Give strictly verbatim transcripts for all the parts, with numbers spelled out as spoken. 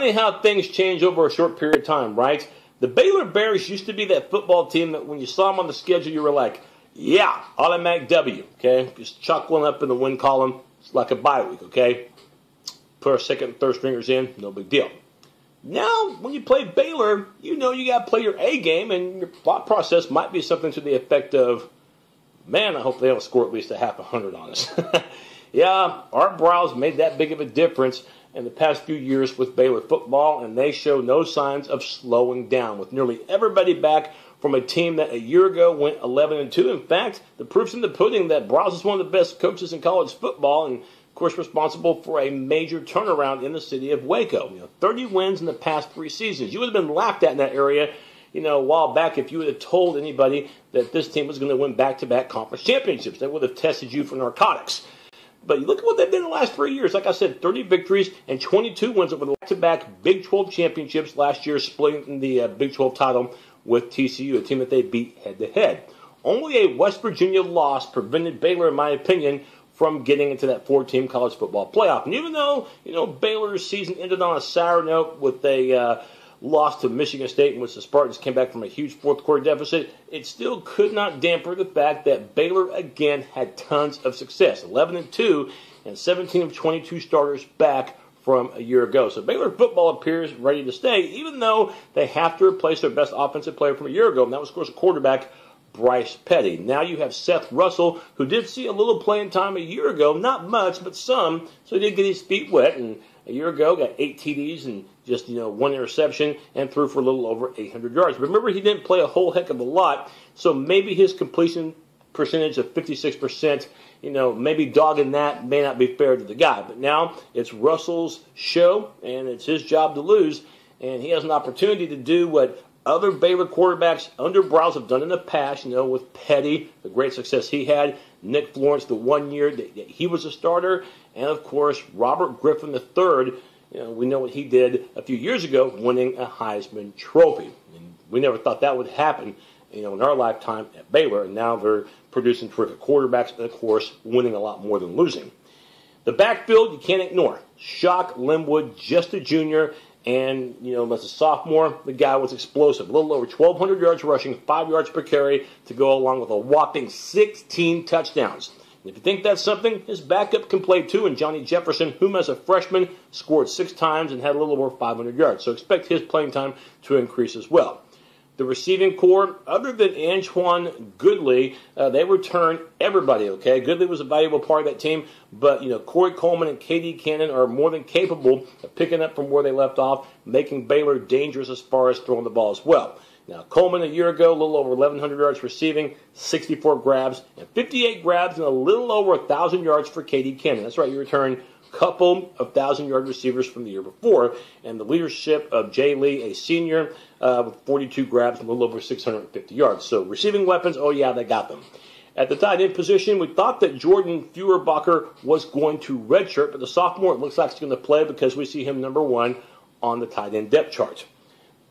funny how things change over a short period of time, right? The Baylor Bears used to be that football team that when you saw them on the schedule, you were like, yeah, automatic W, okay? Just chuck one up in the win column. It's like a bye week, okay? Put our second and third stringers in, no big deal. Now, when you play Baylor, you know you got to play your A game, and your thought process might be something to the effect of, man, I hope they don't score at least a half a hundred on us. Yeah, Art Briles made that big of a difference in the past few years with Baylor football, and they show no signs of slowing down, with nearly everybody back from a team that a year ago went eleven and two. In fact, the proof's in the pudding that Briles is one of the best coaches in college football and, of course, responsible for a major turnaround in the city of Waco. You know, thirty wins in the past three seasons. You would have been laughed at in that area, you know, a while back if you would have told anybody that this team was going to win back-to-back conference championships. They would have tested you for narcotics. But look at what they've been in the last three years. Like I said, thirty victories and twenty-two wins over the back-to-back Big twelve championships last year, splitting the uh, Big twelve title with T C U, a team that they beat head-to-head. Only a West Virginia loss prevented Baylor, in my opinion, from getting into that four-team college football playoff. And even though, you know, Baylor's season ended on a sour note with a uh, loss to Michigan State in which the Spartans came back from a huge fourth-quarter deficit, it still could not damper the fact that Baylor, again, had tons of success. eleven and two and seventeen of twenty-two starters back from a year ago. So Baylor football appears ready to stay, even though they have to replace their best offensive player from a year ago, and that was, of course, quarterback Bryce Petty. Now you have Seth Russell, who did see a little playing time a year ago, not much, but some, so he did get his feet wet, and a year ago got eight T Ds and just, you know, one interception and threw for a little over eight hundred yards. Remember, he didn't play a whole heck of a lot, so maybe his completion percentage of fifty-six percent, you know, maybe dogging that may not be fair to the guy, but now it's Russell's show, and it's his job to lose, and he has an opportunity to do what other Baylor quarterbacks under Briles have done in the past, you know, with Petty, the great success he had, Nick Florence, the one year that he was a starter, and, of course, Robert Griffin the third. You know, we know what he did a few years ago, winning a Heisman Trophy. And we never thought that would happen, you know, in our lifetime at Baylor, and now they're producing terrific quarterbacks and, of course, winning a lot more than losing. The backfield, you can't ignore. Shock Linwood, just a junior, and, you know, as a sophomore, the guy was explosive. A little over twelve hundred yards rushing, five yards per carry to go along with a whopping sixteen touchdowns. And if you think that's something, his backup can play too, and Johnny Jefferson, whom as a freshman scored six times and had a little over five hundred yards. So expect his playing time to increase as well. The receiving corps, other than Antoine Goodley, uh, they returned everybody, okay? Goodley was a valuable part of that team, but, you know, Corey Coleman and K D. Cannon are more than capable of picking up from where they left off, making Baylor dangerous as far as throwing the ball as well. Now, Coleman a year ago, a little over eleven hundred yards receiving, sixty-four grabs, and fifty-eight grabs, and a little over one thousand yards for K D. Cannon. That's right, you return couple of thousand-yard receivers from the year before, and the leadership of Jay Lee, a senior, uh, with forty-two grabs and a little over six hundred fifty yards. So receiving weapons, oh yeah, they got them. At the tight end position, we thought that Jordan Fuerbacher was going to redshirt, but the sophomore, it looks like he's going to play because we see him number one on the tight end depth chart.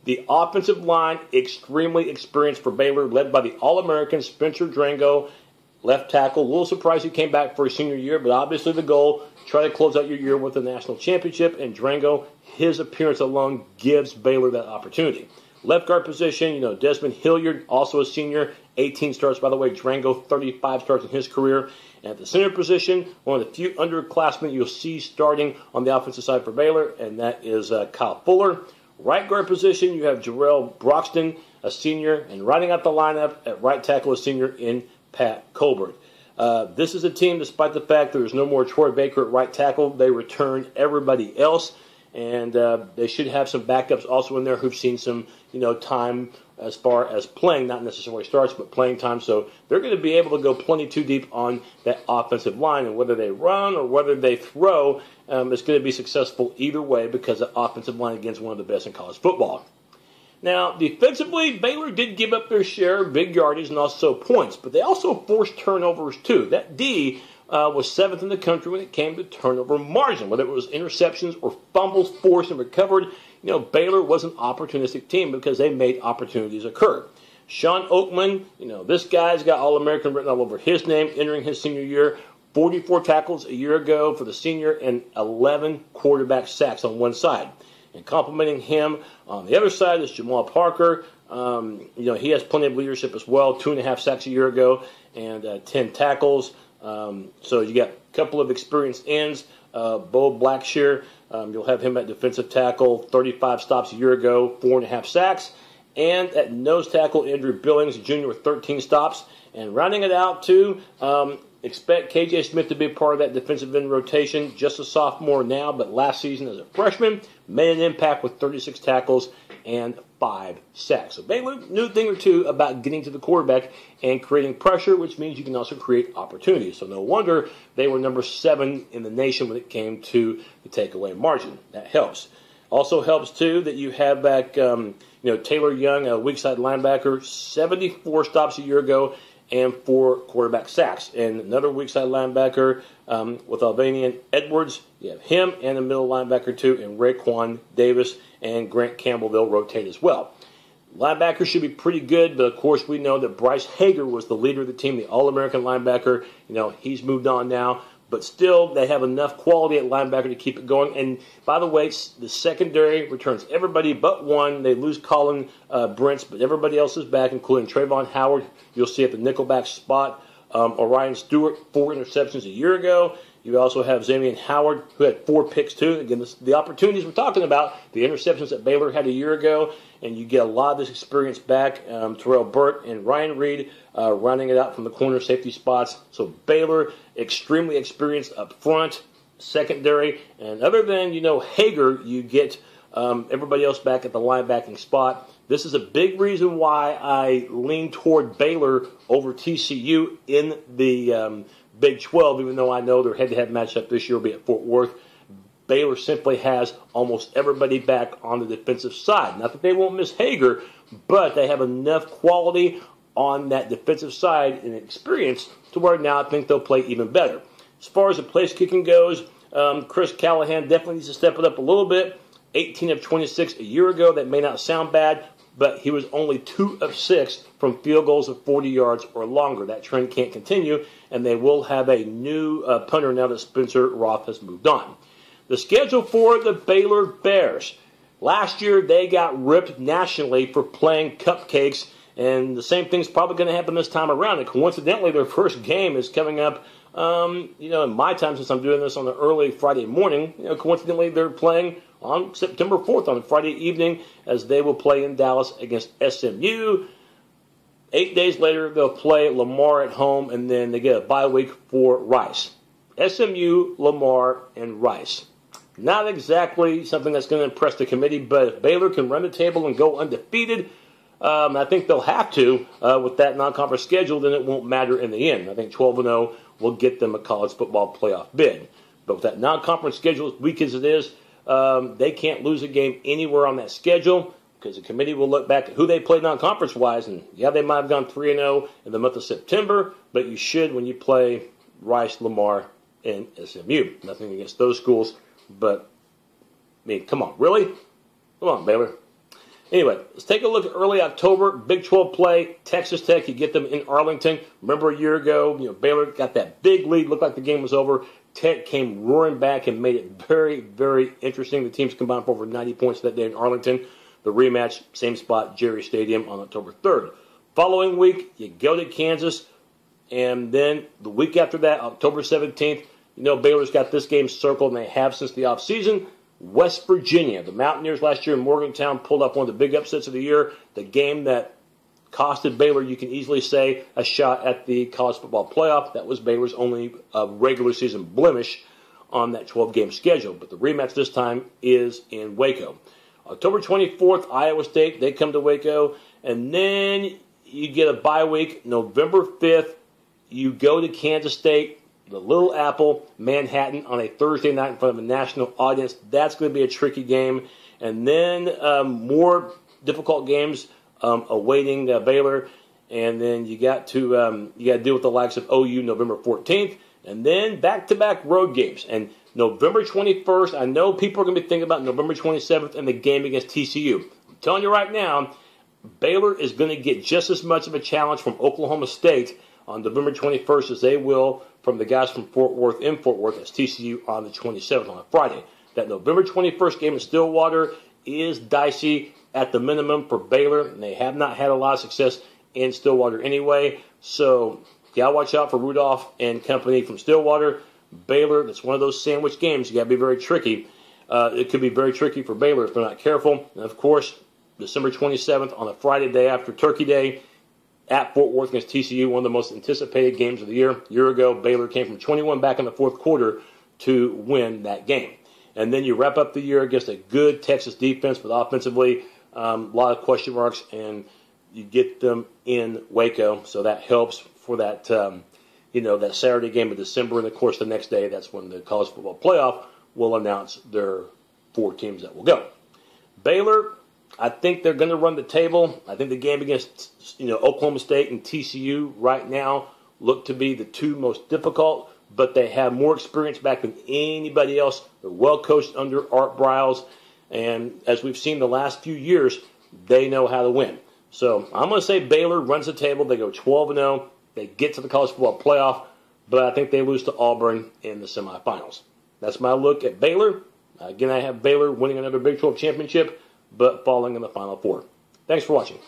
The offensive line, extremely experienced for Baylor, led by the All-American Spencer Drango, left tackle. A little surprised he came back for his senior year, but obviously the goal, try to close out your year with a national championship, and Drango, his appearance alone, gives Baylor that opportunity. Left guard position, you know, Desmond Hilliard, also a senior, eighteen starts, by the way. Drango, thirty-five starts in his career. And at the center position, one of the few underclassmen you'll see starting on the offensive side for Baylor, and that is uh, Kyle Fuller. Right guard position, you have Jarrell Broxton, a senior, and riding out the lineup at right tackle, a senior in Pat Colbert. Uh, this is a team, despite the fact there's no more Troy Baker at right tackle, they returned everybody else, and uh, they should have some backups also in there who've seen some, you know, time as far as playing, not necessarily starts, but playing time. So they're going to be able to go plenty too deep on that offensive line, and whether they run or whether they throw, um, it's going to be successful either way because the offensive line, again, is one of the best in college football. Now, defensively, Baylor did give up their share of big yardage and also points, but they also forced turnovers, too. That D uh, was seventh in the country when it came to turnover margin, whether it was interceptions or fumbles forced and recovered. You know, Baylor was an opportunistic team because they made opportunities occur. Sean Oakman, you know, this guy's got All-American written all over his name entering his senior year, forty-four tackles a year ago for the senior, and eleven quarterback sacks on one side. and complimenting him. On the other side is Jamal Parker. Um, you know, he has plenty of leadership as well. Two and a half sacks a year ago and uh, ten tackles. Um, so you got a couple of experienced ends. Uh, Bo Blackshear, um, you'll have him at defensive tackle, thirty-five stops a year ago, four and a half sacks. And at nose tackle, Andrew Billings Junior with thirteen stops. And rounding it out, too, um, expect K J. Smith to be part of that defensive end rotation. Just a sophomore now, but last season as a freshman, made an impact with thirty-six tackles and five sacks. So Baylor knew a thing or two about getting to the quarterback and creating pressure, which means you can also create opportunities. So no wonder they were number seven in the nation when it came to the takeaway margin. That helps. Also helps, too, that you have back um, you know, Taylor Young, a weak side linebacker, seventy-four stops a year ago, and four quarterback sacks. And another weak side linebacker um, with Albanian Edwards. You have him and a middle linebacker, too, and Raquan Davis and Grant Campbell. They'll rotate as well. Linebackers should be pretty good, but, of course, we know that Bryce Hager was the leader of the team, the All-American linebacker. You know, he's moved on now. But still, they have enough quality at linebacker to keep it going. And, by the way, the secondary returns everybody but one. They lose Colin uh, Brents, but everybody else is back, including Trayvon Howard. You'll see at the nickelback spot. Um, O'Ryan Stewart, four interceptions a year ago. You also have Zamian Howard, who had four picks, too. Again, this, the opportunities we're talking about, the interceptions that Baylor had a year ago, and you get a lot of this experience back. Um, Terrell Burt and Ryan Reed uh, rounding it out from the corner safety spots. So Baylor, extremely experienced up front, secondary. And other than, you know, Hager, you get um, everybody else back at the linebacking spot. This is a big reason why I lean toward Baylor over T C U in the um, Big twelve, even though I know their head-to-head matchup this year will be at Fort Worth. Baylor simply has almost everybody back on the defensive side. Not that they won't miss Hager, but they have enough quality on that defensive side and experience to where now I think they'll play even better. As far as the place kicking goes, um, Chris Callahan definitely needs to step it up a little bit. eighteen of twenty-six a year ago. That may not sound bad, but he was only two of six from field goals of forty yards or longer. That trend can't continue, and they will have a new uh, punter now that Spencer Roth has moved on. The schedule for the Baylor Bears. Last year, they got ripped nationally for playing cupcakes, and the same thing's probably going to happen this time around. And coincidentally, their first game is coming up, um, you know, in my time since I'm doing this on the early Friday morning. You know, coincidentally, they're playing on September fourth, on Friday evening, as they will play in Dallas against S M U. Eight days later, they'll play Lamar at home, and then they get a bye week for Rice. S M U, Lamar, and Rice. Not exactly something that's going to impress the committee, but if Baylor can run the table and go undefeated, um, I think they'll have to uh, with that non-conference schedule, then it won't matter in the end. I think twelve and oh will get them a college football playoff bid. But with that non-conference schedule, as weak as it is, Um, they can't lose a game anywhere on that schedule because the committee will look back at who they played non-conference-wise. And, yeah, they might have gone three and oh in the month of September, but you should when you play Rice, Lamar, and S M U. Nothing against those schools, but, I mean, come on, really? Come on, Baylor. Anyway, let's take a look at early October, Big twelve play, Texas Tech. You get them in Arlington. Remember a year ago, you know, Baylor got that big lead. Looked like the game was over. Tech came roaring back and made it very, very interesting. The teams combined for over ninety points that day in Arlington. The rematch, same spot, Jerry Stadium on October third. Following week, you go to Kansas. And then the week after that, October seventeenth, you know, Baylor's got this game circled, and they have since the offseason. West Virginia, the Mountaineers last year in Morgantown pulled off one of the big upsets of the year, the game that costed Baylor, you can easily say, a shot at the college football playoff. That was Baylor's only uh, regular season blemish on that twelve-game schedule. But the rematch this time is in Waco. October twenty-fourth, Iowa State, they come to Waco. And then you get a bye week. November fifth, you go to Kansas State. The Little Apple, Manhattan, on a Thursday night in front of a national audience. That's going to be a tricky game. And then um, more difficult games um, awaiting uh, Baylor. And then you got to um, you got to deal with the likes of O U November fourteenth. And then back-to-back road games. And November twenty-first, I know people are going to be thinking about November twenty-seventh and the game against T C U. I'm telling you right now, Baylor is going to get just as much of a challenge from Oklahoma State on November twenty-first as they will from the guys from Fort Worth in Fort Worth as T C U on the twenty-seventh on a Friday. That November twenty-first game in Stillwater is dicey at the minimum for Baylor, and they have not had a lot of success in Stillwater anyway. So gotta watch out for Rudolph and company from Stillwater. Baylor, that's one of those sandwich games. You gotta be very tricky. Uh, it could be very tricky for Baylor if they're not careful. And of course, December twenty-seventh on a Friday day after Turkey Day at Fort Worth against T C U, one of the most anticipated games of the year. A year ago, Baylor came from twenty-one back in the fourth quarter to win that game. And then you wrap up the year against a good Texas defense, but offensively, um, a lot of question marks, and you get them in Waco, so that helps for that, um, you know, that Saturday game of December. And of course, the next day, that's when the college football playoff will announce their four teams that will go. Baylor, I think they're going to run the table. I think the game against, you know, Oklahoma State and T C U right now look to be the two most difficult, but they have more experience back than anybody else. They're well coached under Art Briles, and as we've seen the last few years, they know how to win. So I'm going to say Baylor runs the table. They go twelve and oh. They get to the college football playoff, but I think they lose to Auburn in the semifinals. That's my look at Baylor. Again, I have Baylor winning another Big twelve championship, but falling in the Final Four. Thanks for watching.